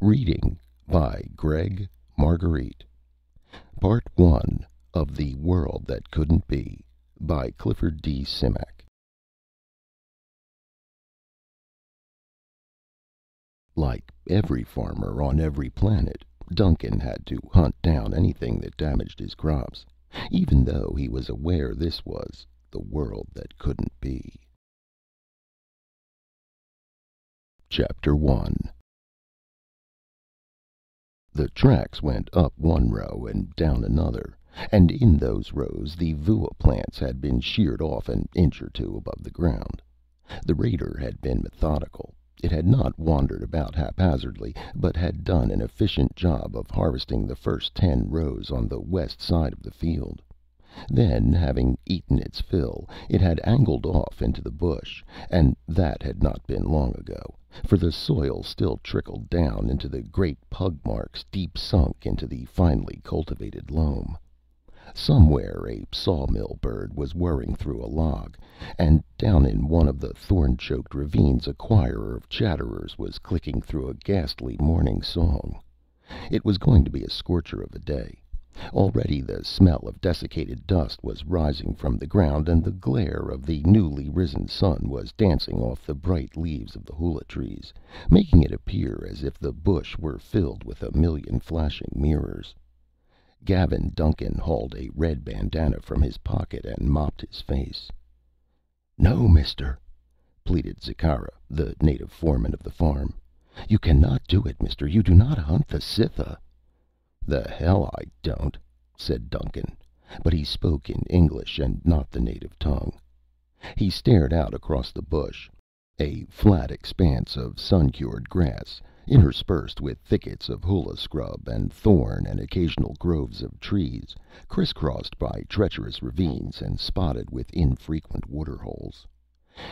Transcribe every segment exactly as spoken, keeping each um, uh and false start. Reading by Greg Marguerite. Part One of The World That Couldn't Be by Clifford D. Simak. Like every farmer on every planet, Duncan had to hunt down anything that damaged his crops, even though he was aware this was the world that couldn't be. Chapter One. The tracks went up one row and down another, and in those rows the Vua plants had been sheared off an inch or two above the ground. The raider had been methodical. It had not wandered about haphazardly, but had done an efficient job of harvesting the first ten rows on the west side of the field. Then, having eaten its fill, it had angled off into the bush, and that had not been long ago, for the soil still trickled down into the great pug marks deep sunk into the finely cultivated loam. Somewhere a sawmill bird was whirring through a log, and down in one of the thorn-choked ravines a choir of chatterers was clicking through a ghastly morning song. It was going to be a scorcher of a day. Already the smell of desiccated dust was rising from the ground, and the glare of the newly risen sun was dancing off the bright leaves of the hula trees, making it appear as if the bush were filled with a million flashing mirrors. Gavin Duncan hauled a red bandana from his pocket and mopped his face. "No, mister," pleaded Zikara, the native foreman of the farm. "You cannot do it, mister. You do not hunt the Cytha." "The hell I don't," said Duncan, but he spoke in English and not the native tongue. He stared out across the bush, a flat expanse of sun-cured grass, interspersed with thickets of hula scrub and thorn and occasional groves of trees, crisscrossed by treacherous ravines and spotted with infrequent waterholes.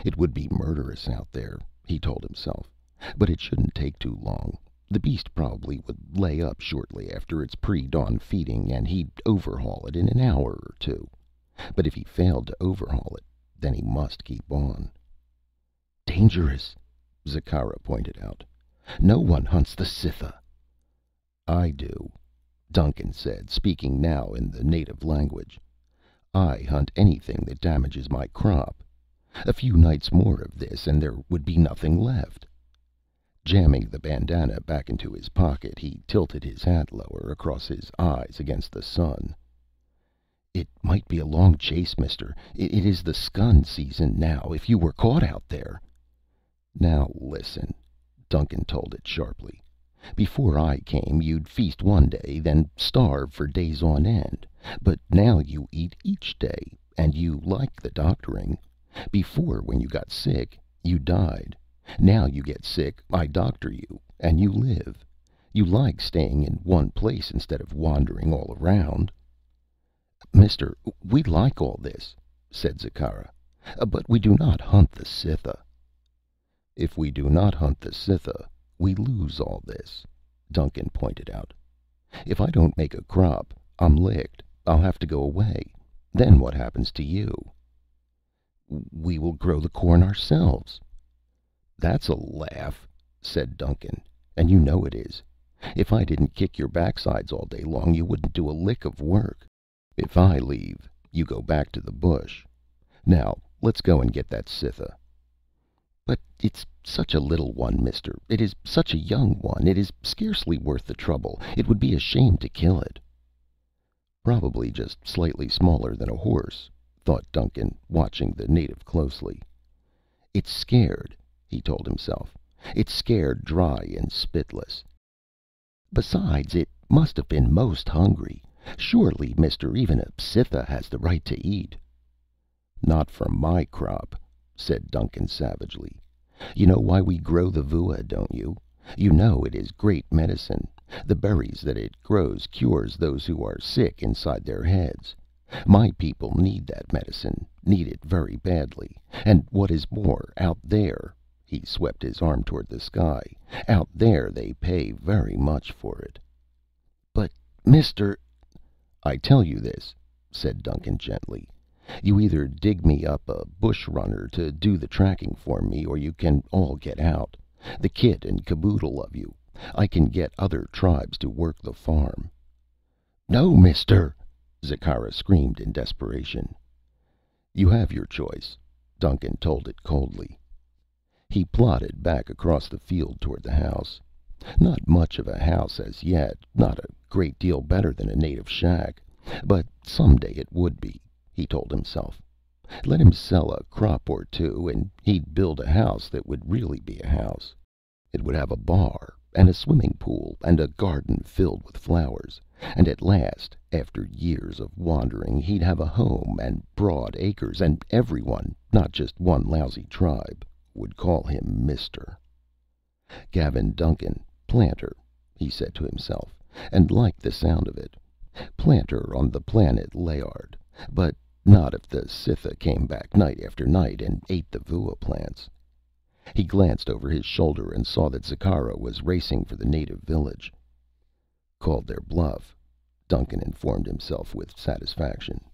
It would be murderous out there, he told himself, but it shouldn't take too long. The beast probably would lay up shortly after its pre-dawn feeding, and he'd overhaul it in an hour or two. But if he failed to overhaul it, then he must keep on. "Dangerous," Zikara pointed out. "No one hunts the Cytha." "I do," Duncan said, speaking now in the native language. "I hunt anything that damages my crop. A few nights more of this, and there would be nothing left." Jamming the bandana back into his pocket, he tilted his hat lower across his eyes against the sun. "It might be a long chase, mister. It, it is the skun season now. If you were caught out there—" "Now listen," Duncan told it sharply. "Before I came, you'd feast one day, then starve for days on end. But now you eat each day, and you like the doctoring. Before, when you got sick, you died. Now you get sick, I doctor you, and you live. You like staying in one place instead of wandering all around." "Mister, we like all this," said Zikara, "but we do not hunt the Cytha." "If we do not hunt the Cytha, we lose all this," Duncan pointed out. "If I don't make a crop, I'm licked. I'll have to go away. Then what happens to you?" "We will grow the corn ourselves." "That's a laugh," said Duncan, "and you know it is. If I didn't kick your backsides all day long, you wouldn't do a lick of work. If I leave, you go back to the bush. Now let's go and get that Cytha." "But it's such a little one, mister. It is such a young one. It is scarcely worth the trouble. It would be a shame to kill it." "Probably just slightly smaller than a horse," thought Duncan, watching the native closely. "It's scared," he told himself. "It's scared dry and spitless. Besides, it must have been most hungry. Surely, mister, even a Cytha has the right to eat." "Not from my crop," said Duncan savagely. "You know why we grow the Vua, don't you? You know it is great medicine. The berries that it grows cures those who are sick inside their heads. My people need that medicine, need it very badly. And what is more, out there," he swept his arm toward the sky, "out there they pay very much for it." "But, mister—" "I tell you this," said Duncan gently. "You either dig me up a bush runner to do the tracking for me, or you can all get out, the kit and caboodle of you. I can get other tribes to work the farm." "No, mister!" Zikara screamed in desperation. "You have your choice," Duncan told it coldly. He plodded back across the field toward the house. Not much of a house as yet, not a great deal better than a native shack. But someday it would be, he told himself. Let him sell a crop or two and he'd build a house that would really be a house. It would have a bar and a swimming pool and a garden filled with flowers, and at last, after years of wandering, he'd have a home and broad acres, and everyone, not just one lousy tribe, would call him Mister. Gavin Duncan, planter, he said to himself, and liked the sound of it. Planter on the planet Layard, but not if the Cytha came back night after night and ate the Vua plants. He glanced over his shoulder and saw that Zikara was racing for the native village. "Called their bluff," Duncan informed himself with satisfaction.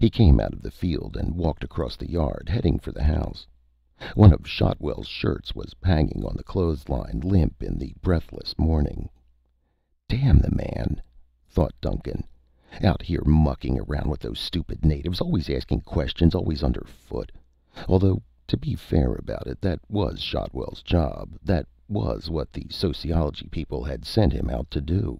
He came out of the field and walked across the yard, heading for the house. One of Shotwell's shirts was hanging on the clothesline, limp in the breathless morning. Damn the man, thought Duncan. Out here mucking around with those stupid natives, always asking questions, always underfoot. Although, to be fair about it, that was Shotwell's job. That was what the sociology people had sent him out to do.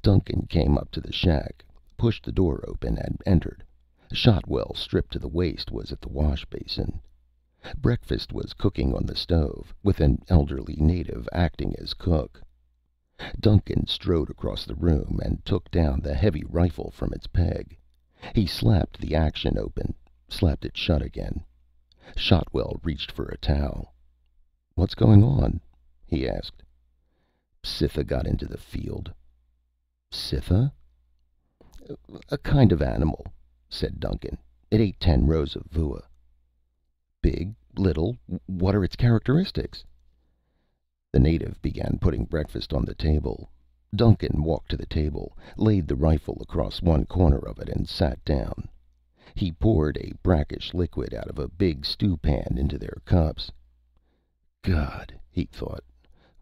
Duncan came up to the shack, pushed the door open, and entered. Shotwell, stripped to the waist, was at the wash basin. Breakfast was cooking on the stove, with an elderly native acting as cook. Duncan strode across the room and took down the heavy rifle from its peg. He slapped the action open, slapped it shut again. Shotwell reached for a towel. "What's going on?" he asked. "Cytha got into the field." "Cytha?" "A kind of animal," said Duncan. "It ate ten rows of Vua." "Big? Little? What are its characteristics?" The native began putting breakfast on the table. Duncan walked to the table, laid the rifle across one corner of it, and sat down. He poured a brackish liquid out of a big stewpan into their cups. "God," he thought,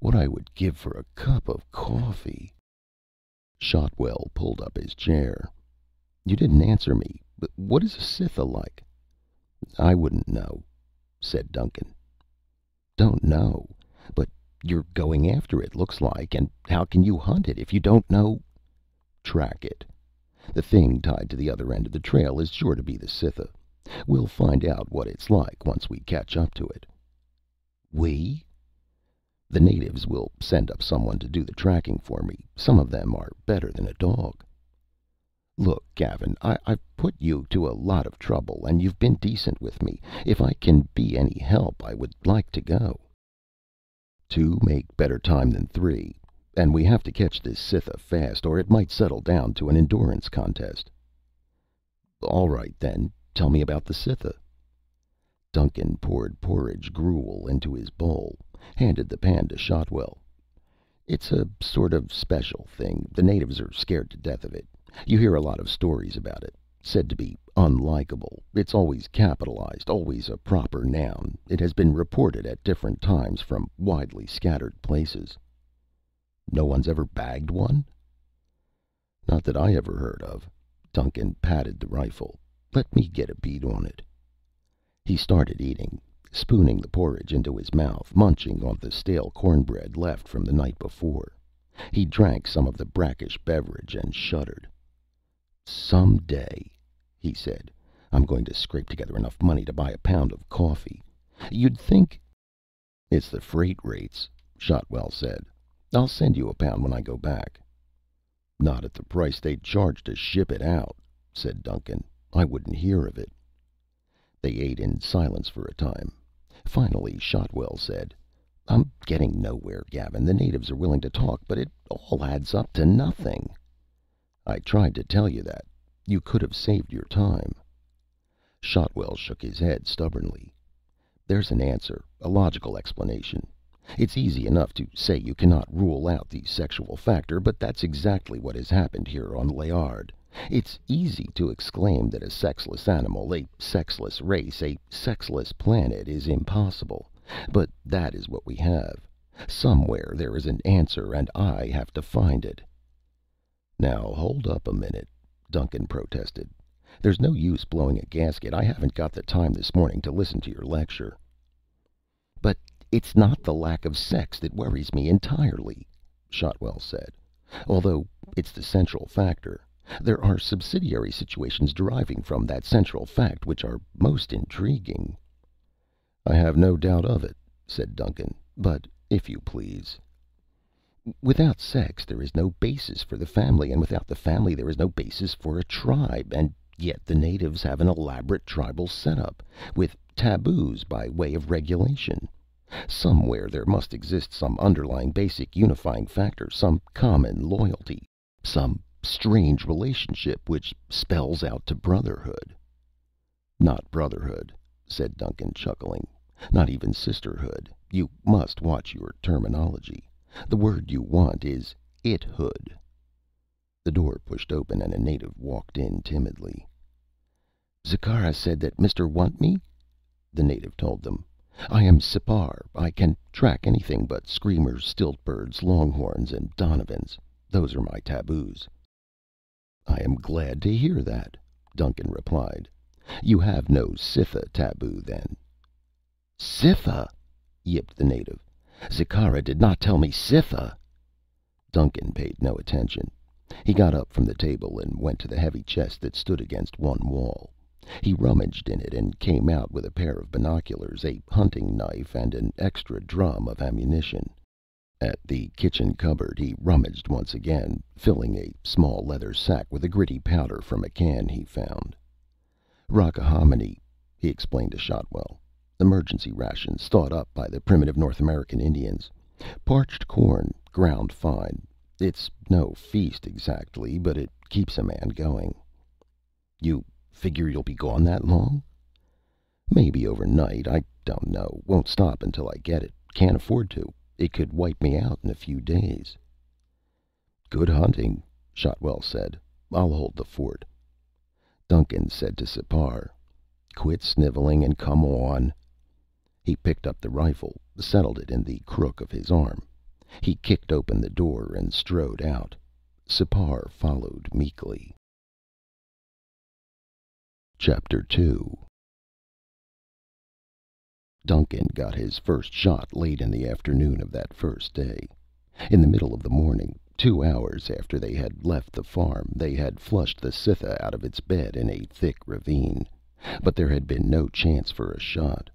"what I would give for a cup of coffee." Shotwell pulled up his chair. "You didn't answer me. What is a Cytha like?" "I wouldn't know," said Duncan. "Don't know? But you're going after it, looks like, and how can you hunt it if you don't know—" "Track it. The thing tied to the other end of the trail is sure to be the Cytha. We'll find out what it's like once we catch up to it." "We?" "The natives will send up someone to do the tracking for me. Some of them are better than a dog." "Look, Gavin, I I've put you to a lot of trouble, and you've been decent with me. If I can be any help, I would like to go." "Two make better time than three, and we have to catch this Cytha fast, or it might settle down to an endurance contest." "All right, then. Tell me about the Cytha." Duncan poured porridge gruel into his bowl, handed the pan to Shotwell. "It's a sort of special thing. The natives are scared to death of it. You hear a lot of stories about it. Said to be unlikable. It's always capitalized, always a proper noun. It has been reported at different times from widely scattered places." "No one's ever bagged one?" "Not that I ever heard of." Duncan patted the rifle. "Let me get a bead on it." He started eating, spooning the porridge into his mouth, munching on the stale cornbread left from the night before. He drank some of the brackish beverage and shuddered. "Some day," he said, "I'm going to scrape together enough money to buy a pound of coffee. You'd think—" "It's the freight rates," Shotwell said. "I'll send you a pound when I go back." "Not at the price they'd charge to ship it out," said Duncan. "I wouldn't hear of it." They ate in silence for a time. Finally Shotwell said, "I'm getting nowhere, Gavin. The natives are willing to talk, but it all adds up to nothing." "I tried to tell you that. You could have saved your time." Shotwell shook his head stubbornly. "There's an answer, a logical explanation. It's easy enough to say you cannot rule out the sexual factor, but that's exactly what has happened here on Layard. It's easy to exclaim that a sexless animal, a sexless race, a sexless planet is impossible. But that is what we have. Somewhere there is an answer, and I have to find it." "Now, hold up a minute," Duncan protested. "There's no use blowing a gasket. I haven't got the time this morning to listen to your lecture." "But it's not the lack of sex that worries me entirely," Shotwell said, "although it's the central factor. There are subsidiary situations deriving from that central fact which are most intriguing." "I have no doubt of it," said Duncan, "but if you please." "Without sex there is no basis for the family, and without the family there is no basis for a tribe, and yet the natives have an elaborate tribal setup, with taboos by way of regulation. Somewhere there must exist some underlying basic unifying factor, some common loyalty, some strange relationship which spells out to brotherhood." "Not brotherhood," said Duncan, chuckling. "Not even sisterhood. You must watch your terminology. The word you want is ithood." The door pushed open and a native walked in timidly. "Zikara said that Mister want me," the native told them. "I am Sipar. I can track anything but screamers, stilt birds, longhorns, and Donovans. Those are my taboos." "I am glad to hear that," Duncan replied. "You have no Cytha taboo, then?" "Cytha!" yipped the native. "Zikara did not tell me Cytha!" Duncan paid no attention. He got up from the table and went to the heavy chest that stood against one wall. He rummaged in it and came out with a pair of binoculars, a hunting knife, and an extra drum of ammunition. At the kitchen cupboard he rummaged once again, filling a small leather sack with a gritty powder from a can he found. "Rockahominy," he explained to Shotwell. "Emergency rations thought up by the primitive North American Indians. Parched corn, ground fine. It's no feast exactly, but it keeps a man going." "You figure you'll be gone that long?" "Maybe overnight. I don't know. Won't stop until I get it. Can't afford to. It could wipe me out in a few days." "Good hunting," Shotwell said. "I'll hold the fort." Duncan said to Sipar, "Quit sniveling and come on." He picked up the rifle, settled it in the crook of his arm. He kicked open the door and strode out. Sipar followed meekly. Chapter Two. Duncan got his first shot late in the afternoon of that first day. In the middle of the morning, two hours after they had left the farm, they had flushed the Cytha out of its bed in a thick ravine. But there had been no chance for a shot.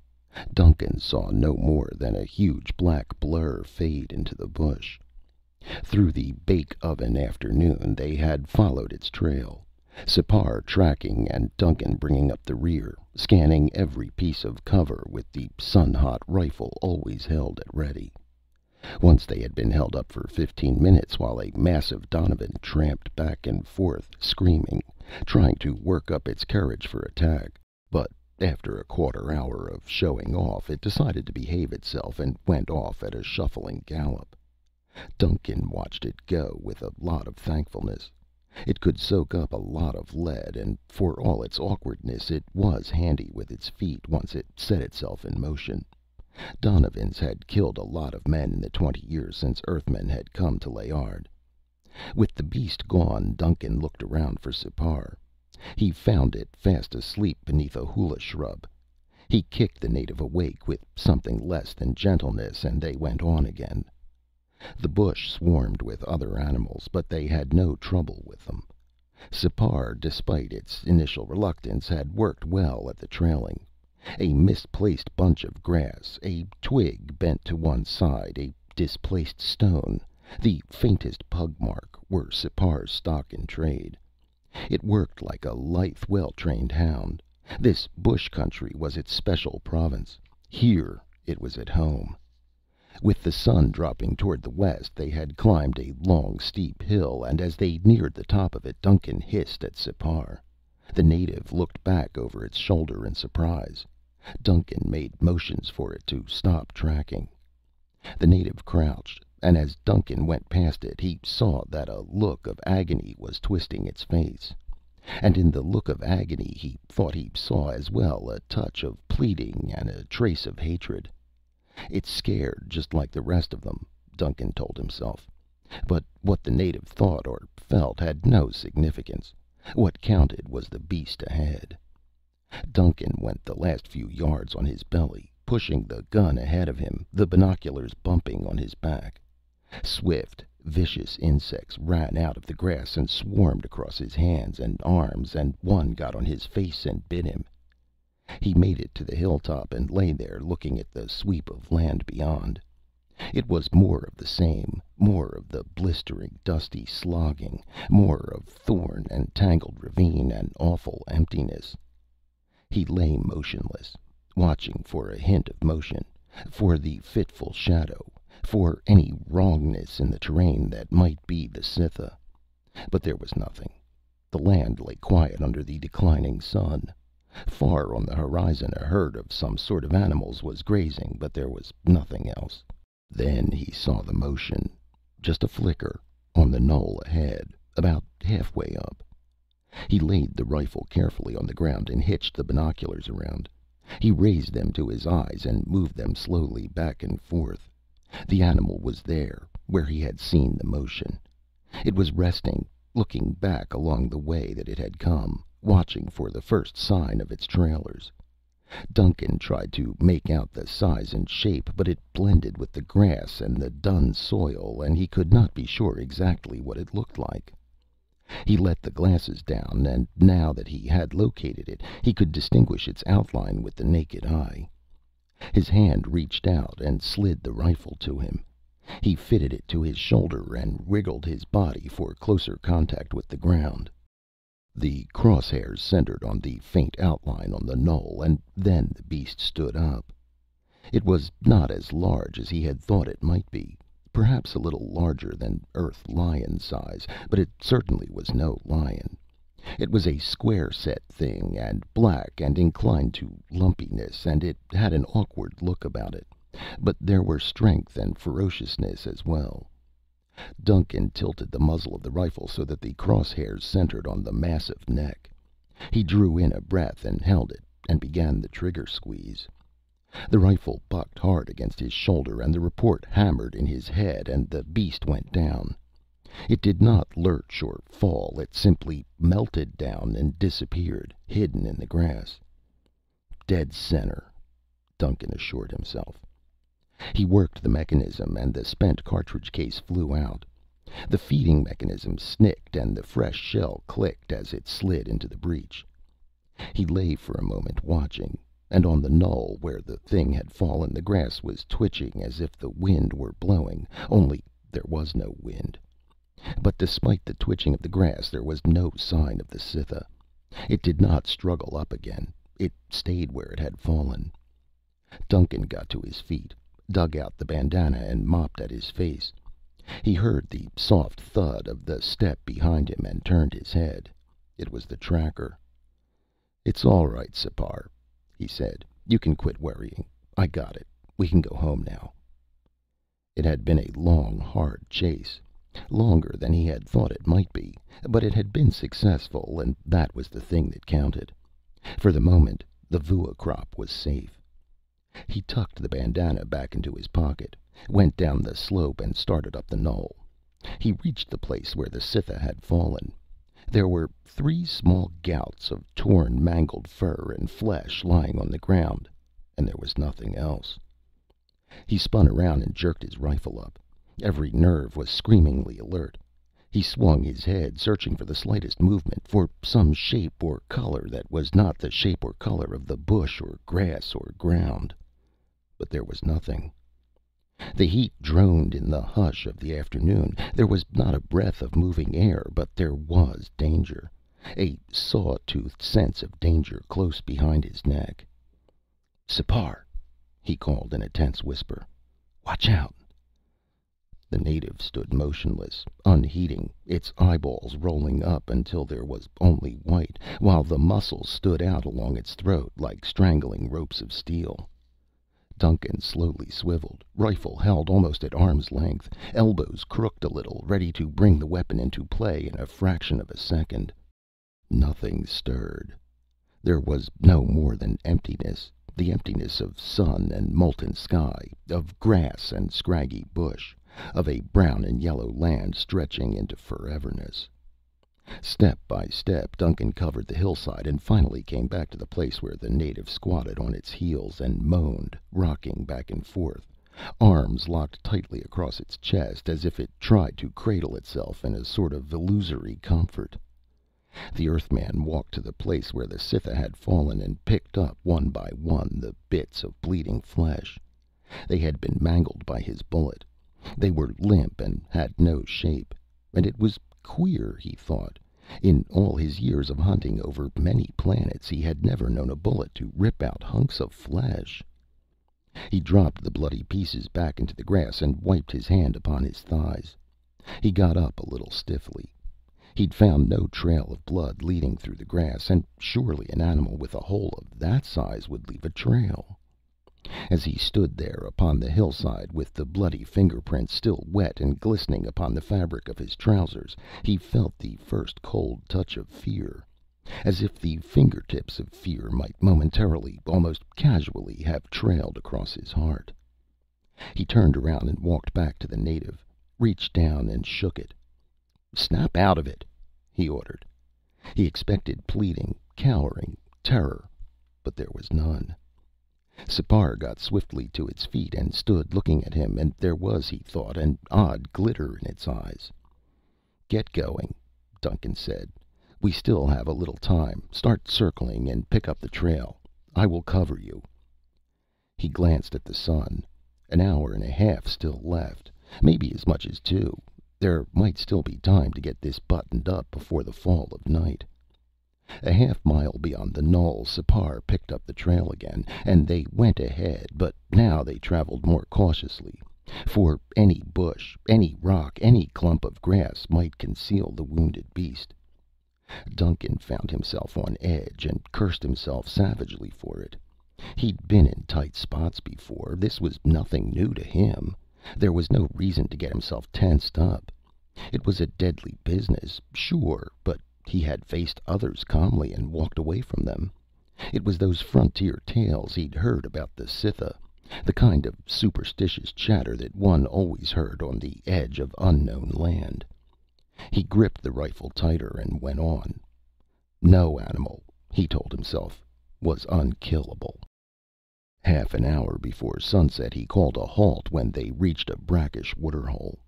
Duncan saw no more than a huge black blur fade into the bush. Through the bake-oven afternoon they had followed its trail, Sipar tracking and Duncan bringing up the rear, scanning every piece of cover with the sun-hot rifle always held at ready. Once they had been held up for fifteen minutes while a massive Donovan tramped back and forth, screaming, trying to work up its courage for attack. But after a quarter hour of showing off, it decided to behave itself and went off at a shuffling gallop. Duncan watched it go with a lot of thankfulness. It could soak up a lot of lead, and for all its awkwardness, it was handy with its feet once it set itself in motion. Donovans had killed a lot of men in the twenty years since Earthmen had come to Layard. With the beast gone, Duncan looked around for Sipar. He found it fast asleep beneath a hula shrub. He kicked the native awake with something less than gentleness, and they went on again. The bush swarmed with other animals, but they had no trouble with them. Sipar, despite its initial reluctance, had worked well at the trailing. A misplaced bunch of grass, a twig bent to one side, a displaced stone, the faintest pug mark, were Sipar's stock in trade. It worked like a lithe, well-trained hound. This bush country was its special province. Here it was at home. With the sun dropping toward the west, they had climbed a long, steep hill, and as they neared the top of it, Duncan hissed at Sipar. The native looked back over its shoulder in surprise. Duncan made motions for it to stop tracking. The native crouched, and as Duncan went past it, he saw that a look of agony was twisting its face. And in the look of agony, he thought he saw as well a touch of pleading and a trace of hatred. It's scared, just like the rest of them, Duncan told himself. But what the native thought or felt had no significance. What counted was the beast ahead. Duncan went the last few yards on his belly, pushing the gun ahead of him, the binoculars bumping on his back. Swift, vicious insects ran out of the grass and swarmed across his hands and arms, and one got on his face and bit him. He made it to the hilltop and lay there looking at the sweep of land beyond. It was more of the same, more of the blistering, dusty slogging, more of thorn and tangled ravine and awful emptiness. He lay motionless, watching for a hint of motion, for the fitful shadow, for any wrongness in the terrain that might be the Cytha. But there was nothing. The land lay quiet under the declining sun. Far on the horizon a herd of some sort of animals was grazing, but there was nothing else. Then he saw the motion, just a flicker, on the knoll ahead, about halfway up. He laid the rifle carefully on the ground and hitched the binoculars around. He raised them to his eyes and moved them slowly back and forth. The animal was there, where he had seen the motion. It was resting, looking back along the way that it had come, watching for the first sign of its trailers. Duncan tried to make out the size and shape, but it blended with the grass and the dun soil, and he could not be sure exactly what it looked like. He let the glasses down, and now that he had located it, he could distinguish its outline with the naked eye. His hand reached out and slid the rifle to him. He fitted it to his shoulder and wriggled his body for closer contact with the ground. The crosshairs centered on the faint outline on the knoll, and then the beast stood up. It was not as large as he had thought it might be, perhaps a little larger than Earth lion size, but it certainly was no lion. It was a square-set thing, and black, and inclined to lumpiness, and it had an awkward look about it. But there were strength and ferociousness as well. Duncan tilted the muzzle of the rifle so that the crosshairs centered on the massive neck. He drew in a breath and held it, and began the trigger squeeze. The rifle bucked hard against his shoulder, and the report hammered in his head, and the beast went down. It did not lurch or fall. It simply melted down and disappeared, hidden in the grass. Dead center, Duncan assured himself. He worked the mechanism, and the spent cartridge case flew out. The feeding mechanism snicked, and the fresh shell clicked as it slid into the breech. He lay for a moment watching, and on the knoll where the thing had fallen, the grass was twitching as if the wind were blowing, only there was no wind. But despite the twitching of the grass, there was no sign of the Cytha. It did not struggle up again. It stayed where it had fallen. Duncan got to his feet, dug out the bandana, and mopped at his face. He heard the soft thud of the step behind him and turned his head. It was the tracker. "It's all right, Sipar," he said. "You can quit worrying. I got it. We can go home now." It had been a long, hard chase, longer than he had thought it might be, but it had been successful, and that was the thing that counted. For the moment, the Vua crop was safe. He tucked the bandana back into his pocket, went down the slope, and started up the knoll. He reached the place where the Cytha had fallen. There were three small gouts of torn, mangled fur and flesh lying on the ground, and there was nothing else. He spun around and jerked his rifle up. Every nerve was screamingly alert. He swung his head, searching for the slightest movement, for some shape or color that was not the shape or color of the bush or grass or ground. But there was nothing. The heat droned in the hush of the afternoon. There was not a breath of moving air, but there was danger, a saw-toothed sense of danger close behind his neck. "Sipar," he called in a tense whisper. "Watch out." The native stood motionless, unheeding, its eyeballs rolling up until there was only white, while the muscles stood out along its throat like strangling ropes of steel. Duncan slowly swiveled, rifle held almost at arm's length, elbows crooked a little, ready to bring the weapon into play in a fraction of a second. Nothing stirred. There was no more than emptiness, the emptiness of sun and molten sky, of grass and scraggy bush, of a brown and yellow land stretching into foreverness. Step by step, Duncan covered the hillside and finally came back to the place where the native squatted on its heels and moaned, rocking back and forth, arms locked tightly across its chest as if it tried to cradle itself in a sort of illusory comfort. The Earthman walked to the place where the Cytha had fallen and picked up one by one the bits of bleeding flesh. They had been mangled by his bullet. They were limp and had no shape. And it was queer, he thought. In all his years of hunting over many planets, he had never known a bullet to rip out hunks of flesh. He dropped the bloody pieces back into the grass and wiped his hand upon his thighs. He got up a little stiffly. He'd found no trail of blood leading through the grass, and surely an animal with a hole of that size would leave a trail. As he stood there upon the hillside with the bloody fingerprints still wet and glistening upon the fabric of his trousers, he felt the first cold touch of fear, as if the fingertips of fear might momentarily, almost casually, have trailed across his heart. He turned around and walked back to the native, reached down and shook it. "Snap out of it," he ordered. He expected pleading, cowering, terror, but there was none. Sipar got swiftly to its feet and stood looking at him, and there was, he thought, an odd glitter in its eyes. "Get going," Duncan said. "We still have a little time. Start circling and pick up the trail. I will cover you." He glanced at the sun. An hour and a half still left, maybe as much as two. There might still be time to get this buttoned up before the fall of night. A half mile beyond the knoll, Sipar picked up the trail again, and they went ahead, but now they traveled more cautiously, for any bush, any rock, any clump of grass might conceal the wounded beast. Duncan found himself on edge and cursed himself savagely for it. He'd been in tight spots before. This was nothing new to him. There was no reason to get himself tensed up. It was a deadly business, sure, but he had faced others calmly and walked away from them. It was those frontier tales he'd heard about the Cytha, the kind of superstitious chatter that one always heard on the edge of unknown land. He gripped the rifle tighter and went on. No animal, he told himself, was unkillable. Half an hour before sunset he called a halt when they reached a brackish waterhole.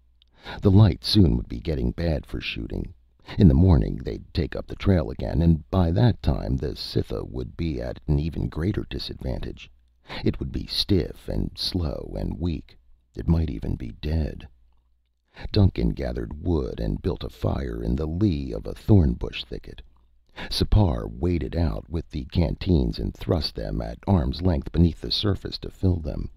The light soon would be getting bad for shooting. In the morning they'd take up the trail again, and by that time the Cytha would be at an even greater disadvantage. It would be stiff and slow and weak. It might even be dead. Duncan gathered wood and built a fire in the lee of a thorn bush thicket. Sipar waded out with the canteens and thrust them at arm's length beneath the surface to fill them.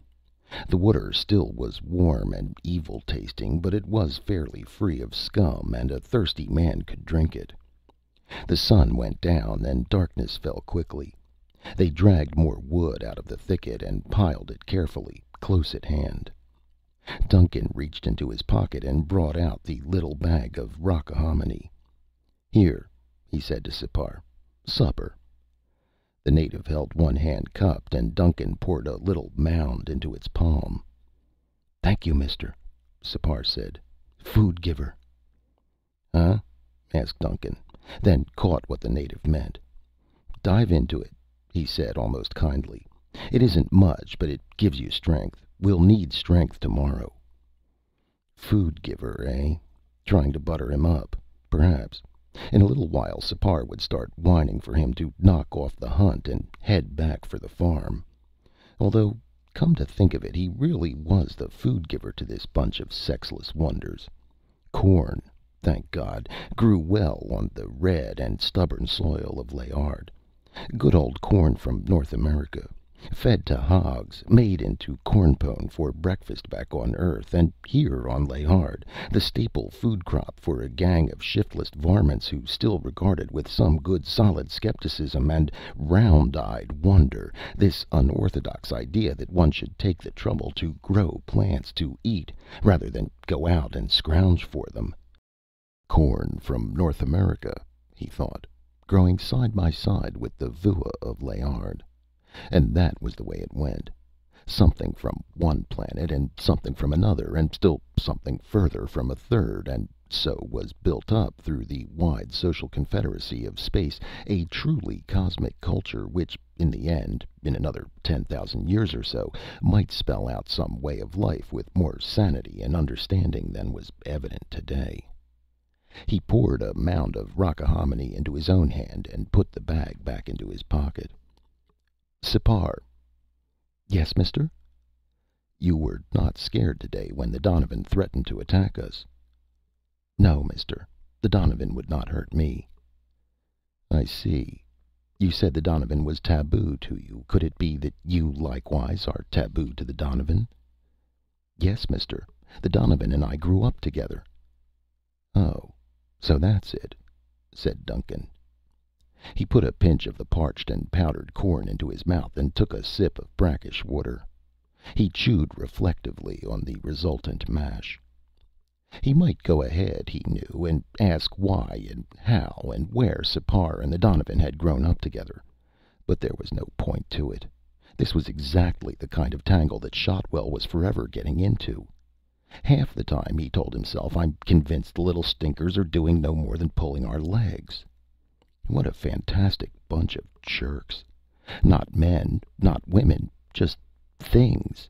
The water still was warm and evil-tasting, but it was fairly free of scum, and a thirsty man could drink it. The sun went down, and darkness fell quickly. They dragged more wood out of the thicket and piled it carefully, close at hand. Duncan reached into his pocket and brought out the little bag of rockahominy. "Here," he said to Sipar. "Supper." The native held one hand cupped, and Duncan poured a little mound into its palm. "Thank you, mister," Sipar said. "Food giver." "Huh?" asked Duncan, then caught what the native meant. "Dive into it," he said almost kindly. "It isn't much, but it gives you strength. We'll need strength tomorrow." Food giver, eh? Trying to butter him up, perhaps. In a little while Sipar would start whining for him to knock off the hunt and head back for the farm. Although, come to think of it, he really was the food giver to this bunch of sexless wonders. Corn, thank God, grew well on the red and stubborn soil of Layard. Good old corn from North America, fed to hogs, made into cornpone for breakfast back on Earth, and here on Layard, the staple food crop for a gang of shiftless varmints who still regarded with some good solid skepticism and round-eyed wonder this unorthodox idea that one should take the trouble to grow plants to eat rather than go out and scrounge for them. Corn from North America, he thought, growing side by side with the Vua of Layard. And that was the way it went. Something from one planet, and something from another, and still something further from a third, and so was built up through the wide social confederacy of space a truly cosmic culture which, in the end, in another ten thousand years or so, might spell out some way of life with more sanity and understanding than was evident today. He poured a mound of rockahominy into his own hand and put the bag back into his pocket. Sipar. Yes, mister? You were not scared today when the Donovan threatened to attack us. No, mister. The Donovan would not hurt me. I see. You said the Donovan was taboo to you. Could it be that you likewise are taboo to the Donovan? Yes, mister. The Donovan and I grew up together. Oh, so that's it, said Duncan. He put a pinch of the parched and powdered corn into his mouth and took a sip of brackish water. He chewed reflectively on the resultant mash. He might go ahead, he knew, and ask why and how and where Sipar and the Donovan had grown up together. But there was no point to it. This was exactly the kind of tangle that Shotwell was forever getting into. Half the time, he told himself, I'm convinced the little stinkers are doing no more than pulling our legs. What a fantastic bunch of jerks. Not men, not women, just things.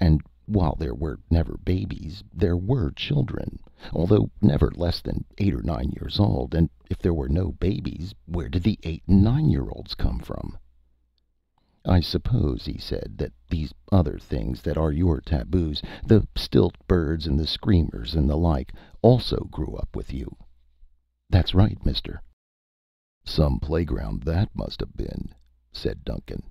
And while there were never babies, there were children, although never less than eight or nine years old, and if there were no babies, where did the eight and nine-year-olds come from? I suppose, he said, that these other things that are your taboos, the stilt birds and the screamers and the like, also grew up with you. That's right, mister. Some playground that must have been, said Duncan.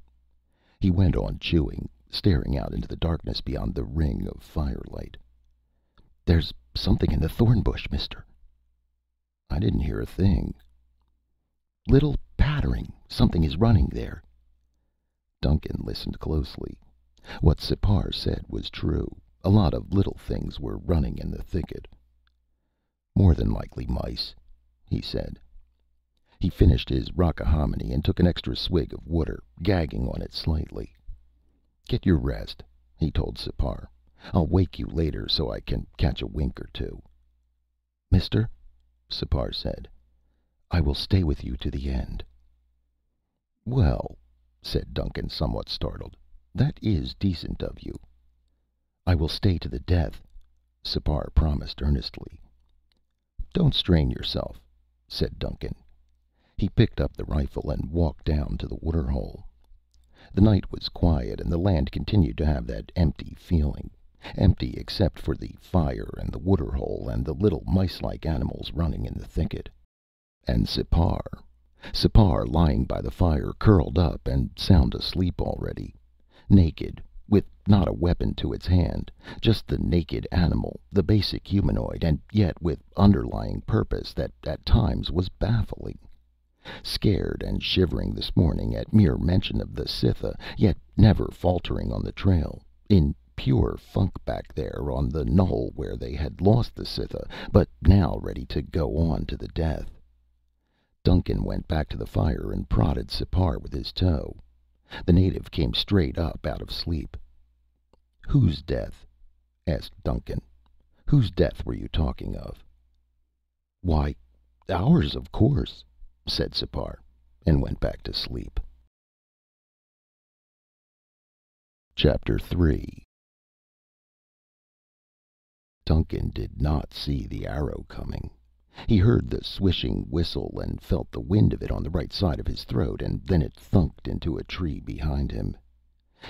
He went on chewing, staring out into the darkness beyond the ring of firelight. There's something in the thorn bush, mister. I didn't hear a thing. Little pattering. Something is running there. Duncan listened closely. What Sipar said was true. A lot of little things were running in the thicket. More than likely mice, he said. He finished his rockahominy and took an extra swig of water, gagging on it slightly. Get your rest, he told Sipar. I'll wake you later so I can catch a wink or two. Mister, Sipar said, I will stay with you to the end. Well, said Duncan, somewhat startled, that is decent of you. I will stay to the death, Sipar promised earnestly. Don't strain yourself, said Duncan. He picked up the rifle and walked down to the waterhole. The night was quiet, and the land continued to have that empty feeling, empty except for the fire and the waterhole and the little mice-like animals running in the thicket. And Sipar, Sipar lying by the fire, curled up and sound asleep already, naked, with not a weapon to its hand, just the naked animal, the basic humanoid, and yet with underlying purpose that at times was baffling. Scared and shivering this morning at mere mention of the Cytha, yet never faltering on the trail, in pure funk back there on the knoll where they had lost the Cytha, but now ready to go on to the death. Duncan went back to the fire and prodded Sipar with his toe. The native came straight up out of sleep. Whose death? Asked Duncan. Whose death were you talking of? Why, ours, of course, said Sipar, and went back to sleep. Chapter three. Duncan did not see the arrow coming. He heard the swishing whistle and felt the wind of it on the right side of his throat, and then it thunked into a tree behind him.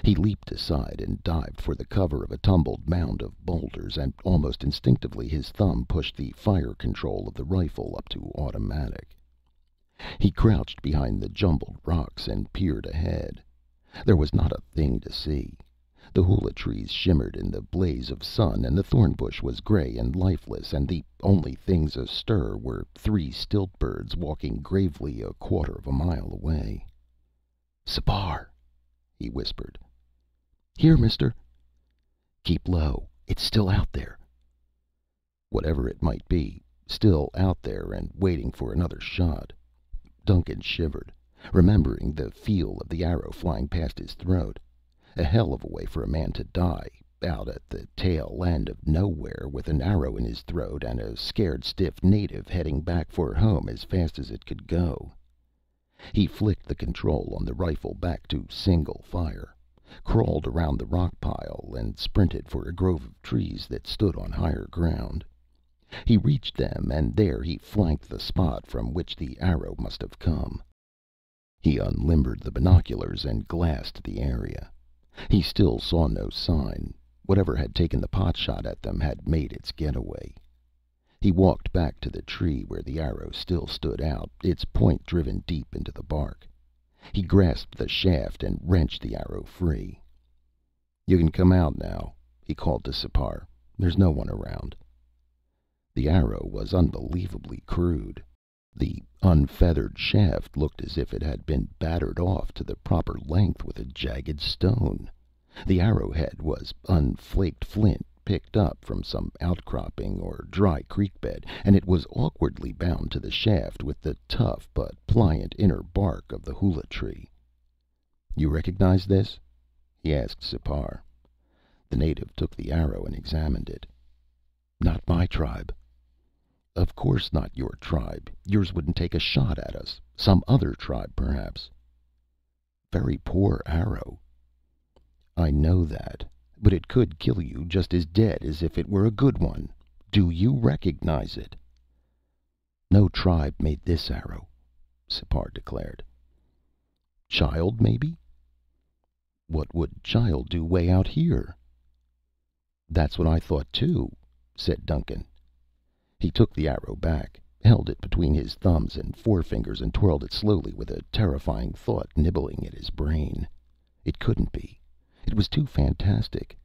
He leaped aside and dived for the cover of a tumbled mound of boulders, and almost instinctively his thumb pushed the fire control of the rifle up to automatic. He crouched behind the jumbled rocks and peered ahead. There was not a thing to see. The hula trees shimmered in the blaze of sun, and the thorn bush was gray and lifeless, and the only things astir were three stilt birds walking gravely a quarter of a mile away. "Sipar," he whispered. "Here, mister." "Keep low. It's still out there." Whatever it might be, still out there and waiting for another shot. Duncan shivered, remembering the feel of the arrow flying past his throat. A hell of a way for a man to die, out at the tail end of nowhere with an arrow in his throat and a scared stiff native heading back for home as fast as it could go. He flicked the control on the rifle back to single fire, crawled around the rock pile, and sprinted for a grove of trees that stood on higher ground. He reached them, and there he flanked the spot from which the arrow must have come. He unlimbered the binoculars and glassed the area. He still saw no sign. Whatever had taken the pot shot at them had made its getaway. He walked back to the tree where the arrow still stood out, its point driven deep into the bark. He grasped the shaft and wrenched the arrow free. "You can come out now," he called to Sipar. "There's no one around." The arrow was unbelievably crude. The unfeathered shaft looked as if it had been battered off to the proper length with a jagged stone. The arrowhead was unflaked flint picked up from some outcropping or dry creek bed, and it was awkwardly bound to the shaft with the tough but pliant inner bark of the hula tree. "You recognize this?" he asked Sipar. The native took the arrow and examined it. "Not my tribe." "Of course not your tribe. Yours wouldn't take a shot at us. Some other tribe, perhaps." "Very poor arrow." "I know that. But it could kill you just as dead as if it were a good one. Do you recognize it?" "No tribe made this arrow," Sipar declared. "Child, maybe?" "What would child do way out here?" "That's what I thought, too," said Duncan. He took the arrow back, held it between his thumbs and forefingers, and twirled it slowly with a terrifying thought nibbling at his brain. It couldn't be. It was too fantastic.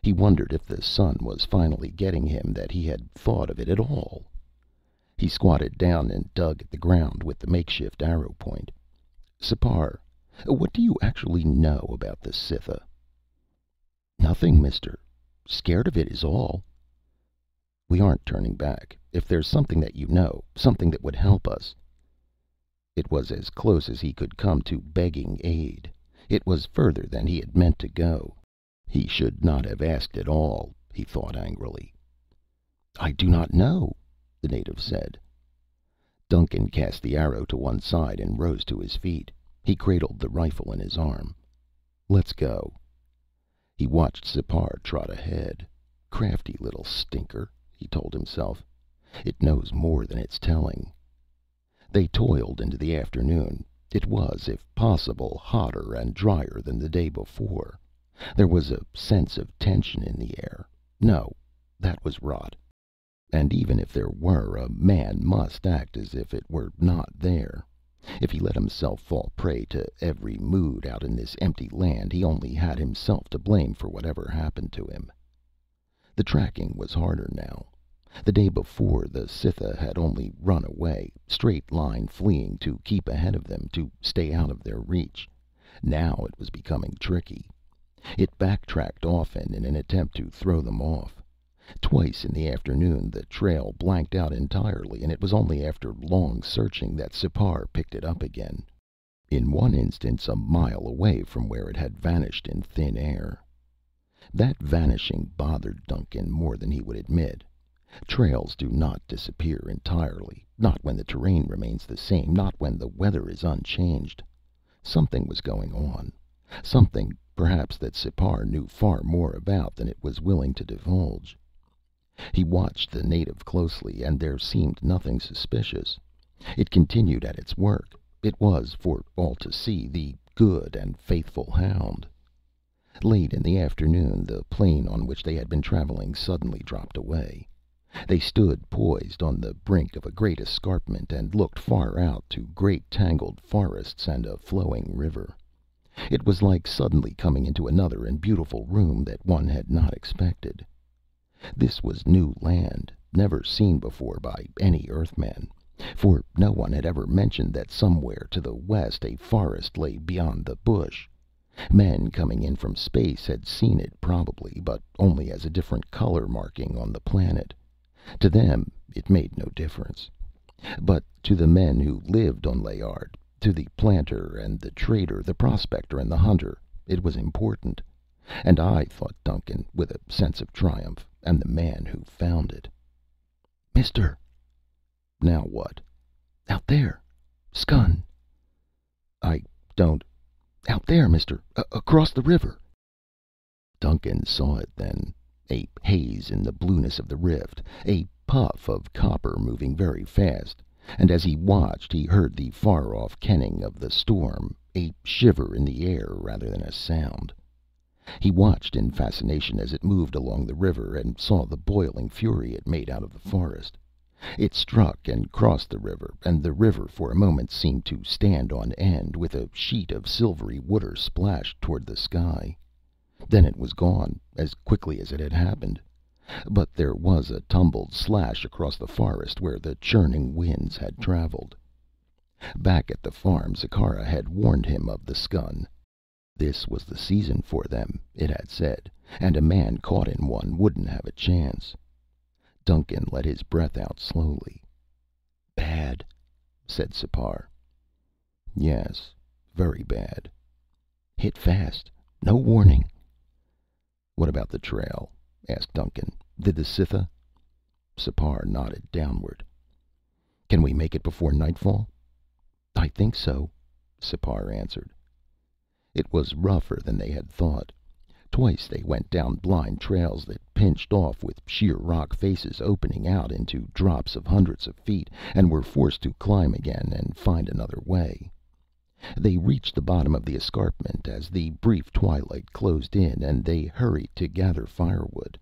He wondered if the sun was finally getting him that he had thought of it at all. He squatted down and dug at the ground with the makeshift arrow point. "Sipar, what do you actually know about the Cytha?" "Nothing, mister. Scared of it is all." "We aren't turning back. If there's something that you know, something that would help us." It was as close as he could come to begging aid. It was further than he had meant to go. He should not have asked at all, he thought angrily. "I do not know," the native said. Duncan cast the arrow to one side and rose to his feet. He cradled the rifle in his arm. "Let's go." He watched Sipar trot ahead. "Crafty little stinker," he told himself. "It knows more than it's telling." They toiled into the afternoon. It was, if possible, hotter and drier than the day before. There was a sense of tension in the air. No, that was rot. And even if there were, a man must act as if it were not there. If he let himself fall prey to every mood out in this empty land, he only had himself to blame for whatever happened to him. The tracking was harder now. The day before, the Cytha had only run away, straight line fleeing to keep ahead of them, to stay out of their reach. Now it was becoming tricky. It backtracked often in an attempt to throw them off. Twice in the afternoon the trail blanked out entirely, and it was only after long searching that Sipar picked it up again. In one instance, a mile away from where it had vanished in thin air. That vanishing bothered Duncan more than he would admit. Trails do not disappear entirely, not when the terrain remains the same, not when the weather is unchanged. Something was going on. Something, perhaps, that Sipar knew far more about than it was willing to divulge. He watched the native closely, and there seemed nothing suspicious. It continued at its work. It was, for all to see, the good and faithful hound. Late in the afternoon, the plain on which they had been traveling suddenly dropped away. They stood poised on the brink of a great escarpment and looked far out to great tangled forests and a flowing river. It was like suddenly coming into another and beautiful room that one had not expected. This was new land, never seen before by any Earthman, for no one had ever mentioned that somewhere to the west a forest lay beyond the bush. Men coming in from space had seen it, probably, but only as a different color marking on the planet. To them, it made no difference. But to the men who lived on Layard, To the planter and the trader, the prospector and the hunter, it was important. And I, thought Duncan, with a sense of triumph, am the man who found it. Mister! Now what? Out there. Skun. I don't. Out there, mister. A across the river. Duncan saw it then. A haze in the blueness of the rift. A puff of copper moving very fast. And as he watched, he heard the far-off kenning of the storm, a shiver in the air rather than a sound. He watched in fascination as it moved along the river, and saw the boiling fury it made out of the forest. It struck and crossed the river, and the river for a moment seemed to stand on end, with a sheet of silvery water splashed toward the sky. Then it was gone, as quickly as it had happened. But there was a tumbled slash across the forest where the churning winds had traveled. Back at the farm, Zikara had warned him of the skun. This was the season for them, it had said, and a man caught in one wouldn't have a chance. Duncan let his breath out slowly. Bad, said Sipar. Yes, very bad. Hit fast. No warning. What about the trail? Asked Duncan. Did the Cytha? Sipar nodded downward. Can we make it before nightfall? I think so, Sipar answered. It was rougher than they had thought. Twice they went down blind trails that pinched off with sheer rock faces opening out into drops of hundreds of feet, and were forced to climb again and find another way. They reached the bottom of the escarpment as the brief twilight closed in, and they hurried to gather firewood.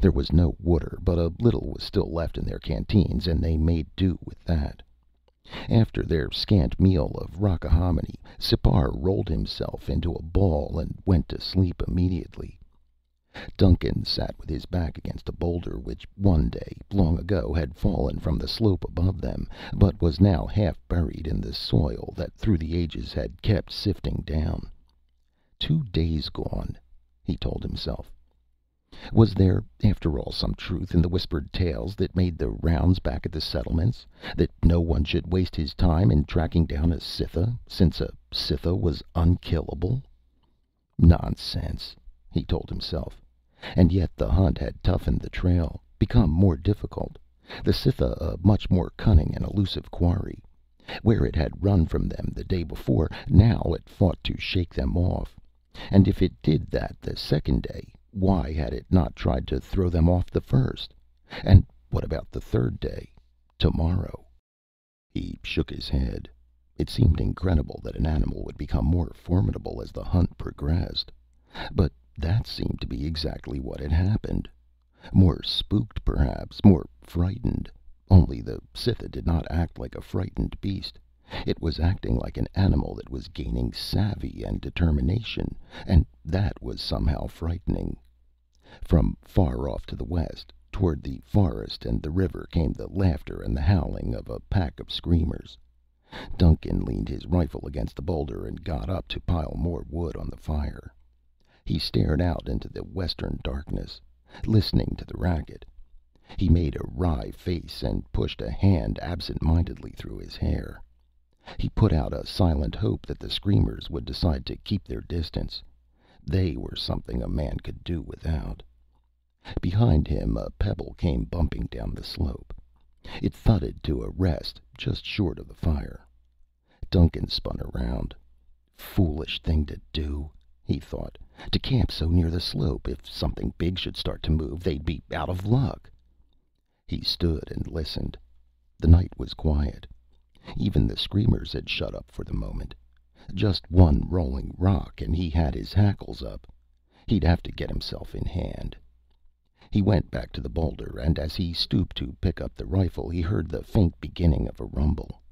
There was no water, but a little was still left in their canteens, and they made do with that. After their scant meal of rockahominy, Sipar rolled himself into a ball and went to sleep immediately. Duncan sat with his back against a boulder which one day, long ago, had fallen from the slope above them, but was now half buried in the soil that through the ages had kept sifting down. Two days gone, he told himself. Was there, after all, some truth in the whispered tales that made the rounds back at the settlements? That no one should waste his time in tracking down a Cytha, since a Cytha was unkillable? Nonsense, he told himself. And yet the hunt had toughened the trail, become more difficult. The Cytha a much more cunning and elusive quarry. Where it had run from them the day before, now it fought to shake them off. And if it did that the second day, why had it not tried to throw them off the first? And what about the third day? Tomorrow? He shook his head. It seemed incredible that an animal would become more formidable as the hunt progressed. But that seemed to be exactly what had happened. More spooked, perhaps, more frightened. Only the Cytha did not act like a frightened beast. It was acting like an animal that was gaining savvy and determination, and that was somehow frightening. From far off to the west, toward the forest and the river, came the laughter and the howling of a pack of screamers. Duncan leaned his rifle against the boulder and got up to pile more wood on the fire. He stared out into the western darkness, listening to the racket. He made a wry face and pushed a hand absent-mindedly through his hair. He put out a silent hope that the screamers would decide to keep their distance. They were something a man could do without. Behind him, a pebble came bumping down the slope. It thudded to a rest just short of the fire. Duncan spun around. Foolish thing to do, he thought, to camp so near the slope. If something big should start to move, they'd be out of luck. He stood and listened. The night was quiet. Even the screamers had shut up for the moment. Just one rolling rock, and he had his hackles up. He'd have to get himself in hand. He went back to the boulder, and as he stooped to pick up the rifle, he heard the faint beginning of a rumble.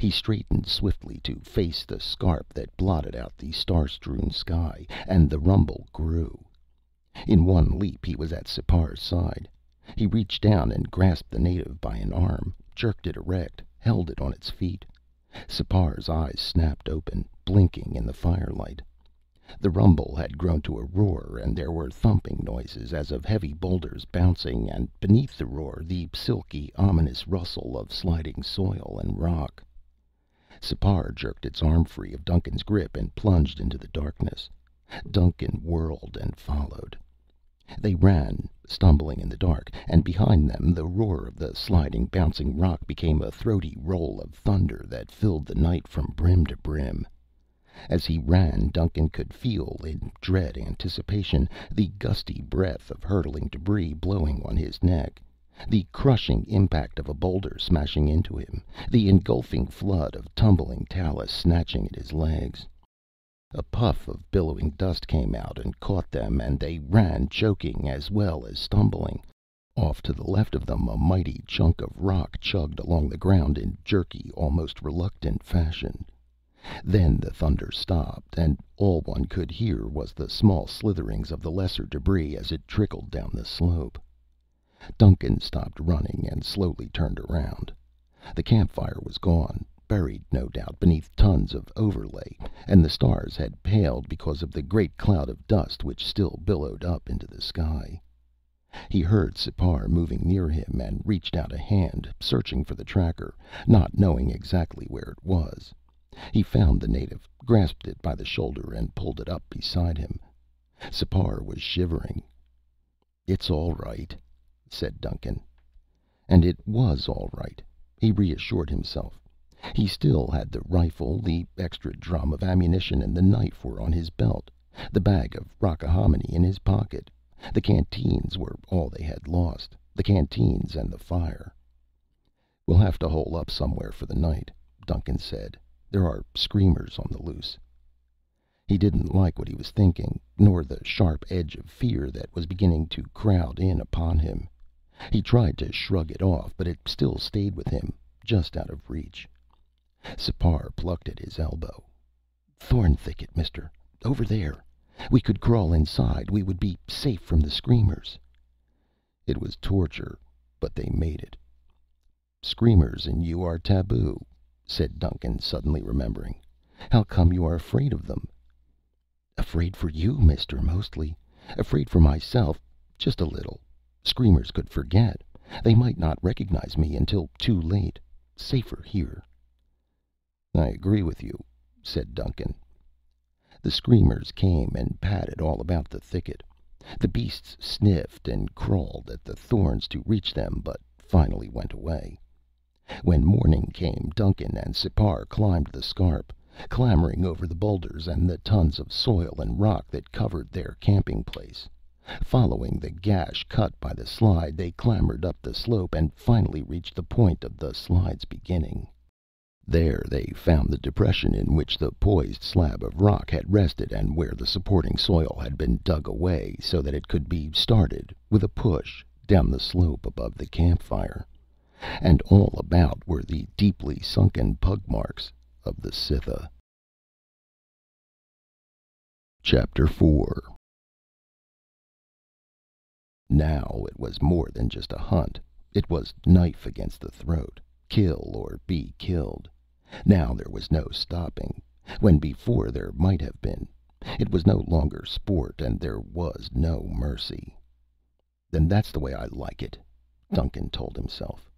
He straightened swiftly to face the scarp that blotted out the star-strewn sky, and the rumble grew. In one leap he was at Sipar's side. He reached down and grasped the native by an arm, jerked it erect, held it on its feet. Sipar's eyes snapped open, blinking in the firelight. The rumble had grown to a roar, and there were thumping noises as of heavy boulders bouncing, and beneath the roar the silky, ominous rustle of sliding soil and rock. Sipar jerked its arm free of Duncan's grip and plunged into the darkness. Duncan whirled and followed. They ran, stumbling in the dark, and behind them the roar of the sliding, bouncing rock became a throaty roll of thunder that filled the night from brim to brim. As he ran, Duncan could feel, in dread anticipation, the gusty breath of hurtling debris blowing on his neck, the crushing impact of a boulder smashing into him, the engulfing flood of tumbling talus snatching at his legs. A puff of billowing dust came out and caught them, and they ran, choking as well as stumbling. Off to the left of them a mighty chunk of rock chugged along the ground in jerky, almost reluctant fashion. Then the thunder stopped, and all one could hear was the small slitherings of the lesser debris as it trickled down the slope. Duncan stopped running and slowly turned around. The campfire was gone, buried, no doubt, beneath tons of overlay, and the stars had paled because of the great cloud of dust which still billowed up into the sky. He heard Sipar moving near him and reached out a hand, searching for the tracker, not knowing exactly where it was. He found the native, grasped it by the shoulder, and pulled it up beside him. Sipar was shivering. "It's all right," said Duncan. And it was all right, he reassured himself. He still had the rifle, the extra drum of ammunition and the knife were on his belt, the bag of rockahominy in his pocket. The canteens were all they had lost, the canteens and the fire. "We'll have to hole up somewhere for the night," Duncan said. "There are screamers on the loose." He didn't like what he was thinking, nor the sharp edge of fear that was beginning to crowd in upon him. He tried to shrug it off, but it still stayed with him, just out of reach. Sipar plucked at his elbow. "Thorn thicket, mister. Over there. We could crawl inside. We would be safe from the screamers." It was torture, but they made it. "Screamers and you are taboo," said Duncan, suddenly remembering. "How come you are afraid of them?" "Afraid for you, mister, mostly. Afraid for myself, just a little. Screamers could forget. They might not recognize me until too late. Safer here." "I agree with you," said Duncan. The screamers came and padded all about the thicket. The beasts sniffed and crawled at the thorns to reach them, but finally went away. When morning came, Duncan and Sipar climbed the scarp, clambering over the boulders and the tons of soil and rock that covered their camping place. Following the gash cut by the slide, they clambered up the slope and finally reached the point of the slide's beginning. There they found the depression in which the poised slab of rock had rested and where the supporting soil had been dug away so that it could be started, with a push, down the slope above the campfire. And all about were the deeply sunken pug marks of the Cytha. Chapter Four. Now it was more than just a hunt. It was knife against the throat, kill or be killed. Now there was no stopping, when before there might have been. It was no longer sport, and there was no mercy. "Then that's the way I like it," Duncan told himself.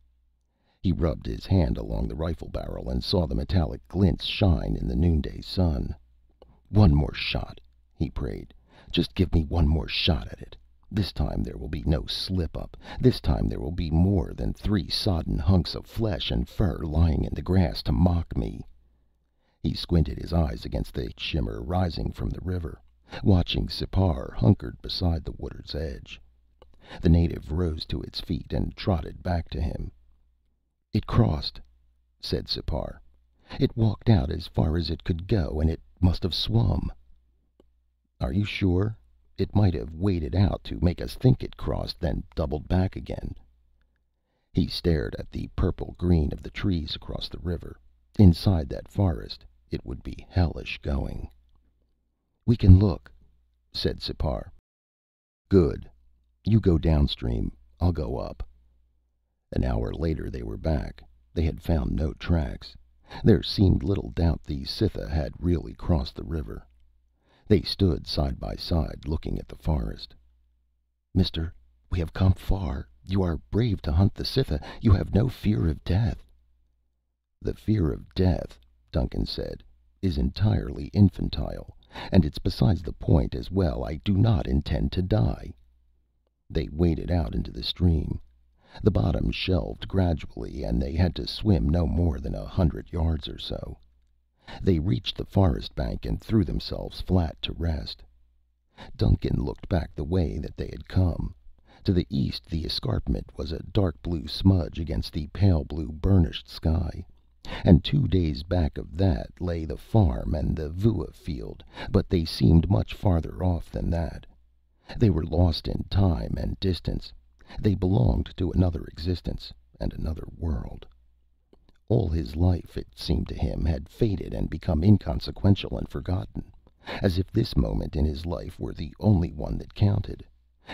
He rubbed his hand along the rifle barrel and saw the metallic glints shine in the noonday sun. "One more shot," he prayed. "Just give me one more shot at it. This time there will be no slip-up. This time there will be more than three sodden hunks of flesh and fur lying in the grass to mock me." He squinted his eyes against the shimmer rising from the river, watching Sipar hunkered beside the water's edge. The native rose to its feet and trotted back to him. "It crossed," said Sipar. "It walked out as far as it could go, and it must have swum." "Are you sure? It might have waded out to make us think it crossed, then doubled back again." He stared at the purple-green of the trees across the river. Inside that forest, it would be hellish going. "We can look," said Sipar. "Good. You go downstream. I'll go up." An hour later they were back. They had found no tracks. There seemed little doubt the Cytha had really crossed the river. They stood side by side, looking at the forest. "Mister, we have come far. You are brave to hunt the Cytha. You have no fear of death." The fear of death Duncan said, is entirely infantile, and it's besides the point as well. I do not intend to die." They waded out into the stream. The bottom shelved gradually, and they had to swim no more than a hundred yards or so. They reached the forest bank and threw themselves flat to rest. Duncan looked back the way that they had come. To the east the escarpment was a dark blue smudge against the pale blue burnished sky, and two days back of that lay the farm and the Vua field, but they seemed much farther off than that. They were lost in time and distance. They belonged to another existence and another world. All his life, it seemed to him, had faded and become inconsequential and forgotten, as if this moment in his life were the only one that counted,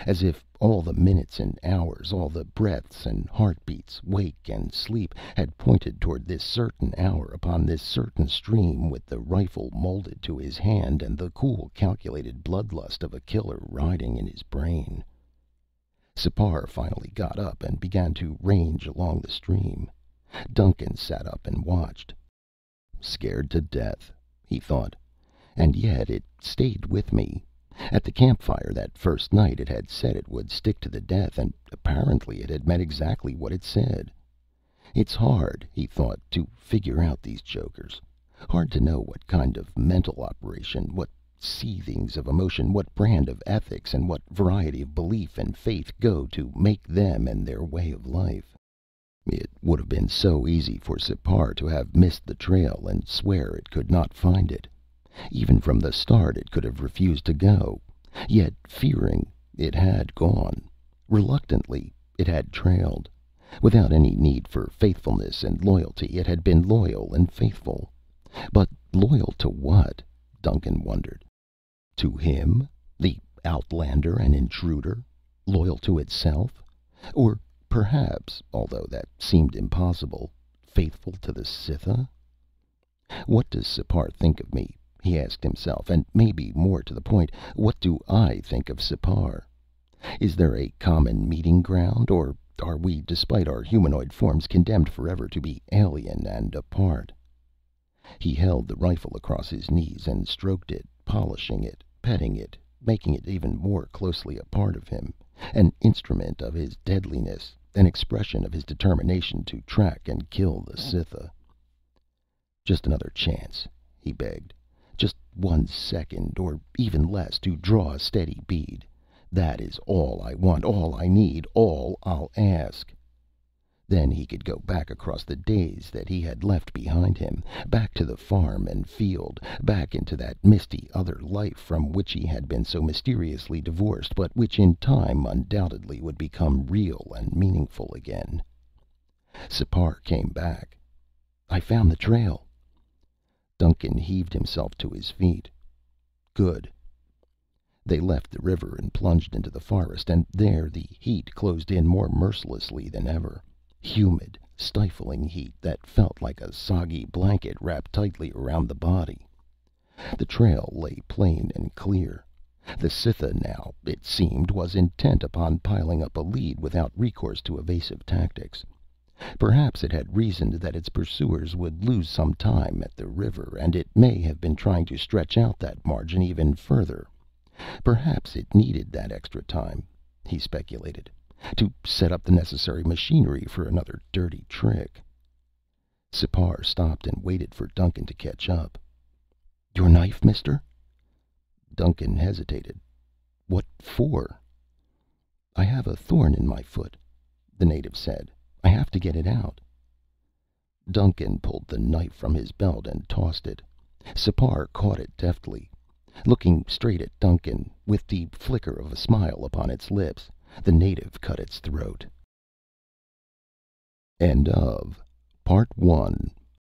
as if all the minutes and hours, all the breaths and heartbeats, wake and sleep, had pointed toward this certain hour upon this certain stream, with the rifle molded to his hand and the cool calculated bloodlust of a killer riding in his brain. Sipar finally got up and began to range along the stream. Duncan sat up and watched. Scared to death, he thought, and yet it stayed with me. At the campfire that first night it had said it would stick to the death, and apparently it had meant exactly what it said. It's hard, he thought, to figure out these jokers. Hard to know what kind of mental operation, what seethings of emotion, what brand of ethics, and what variety of belief and faith go to make them and their way of life. It would have been so easy for Sipar to have missed the trail and swear it could not find it. Even from the start it could have refused to go. Yet, fearing, it had gone. Reluctantly, it had trailed. Without any need for faithfulness and loyalty, it had been loyal and faithful. But loyal to what? Duncan wondered. To him, the outlander and intruder? Loyal to itself? Or perhaps, although that seemed impossible, faithful to the Cytha? "What does Sipar think of me?" he asked himself, and maybe more to the point, what do I think of Sipar? Is there a common meeting ground, or are we, despite our humanoid forms, condemned forever to be alien and apart? He held the rifle across his knees and stroked it, polishing it, petting it, making it even more closely a part of him, an instrument of his deadliness, an expression of his determination to track and kill the Cytha. Just another chance, he begged. Just one second, or even less, to draw a steady bead. That is all I want, all I need, all I'll ask. Then he could go back across the days that he had left behind him, back to the farm and field, back into that misty other life from which he had been so mysteriously divorced, but which in time undoubtedly would become real and meaningful again. Sipar came back. "I found the trail." Duncan heaved himself to his feet. "Good." They left the river and plunged into the forest, and there the heat closed in more mercilessly than ever. Humid, stifling heat that felt like a soggy blanket wrapped tightly around the body. The trail lay plain and clear. The Cytha now, it seemed, was intent upon piling up a lead without recourse to evasive tactics. Perhaps it had reasoned that its pursuers would lose some time at the river, and it may have been trying to stretch out that margin even further. Perhaps it needed that extra time, he speculated, to set up the necessary machinery for another dirty trick. Sipar stopped and waited for Duncan to catch up. "Your knife, mister?" Duncan hesitated. "What for?" "I have a thorn in my foot," the native said. "I have to get it out." Duncan pulled the knife from his belt and tossed it. Sipar caught it deftly. Looking straight at Duncan, with the flicker of a smile upon its lips, the native cut its throat. End of Part One.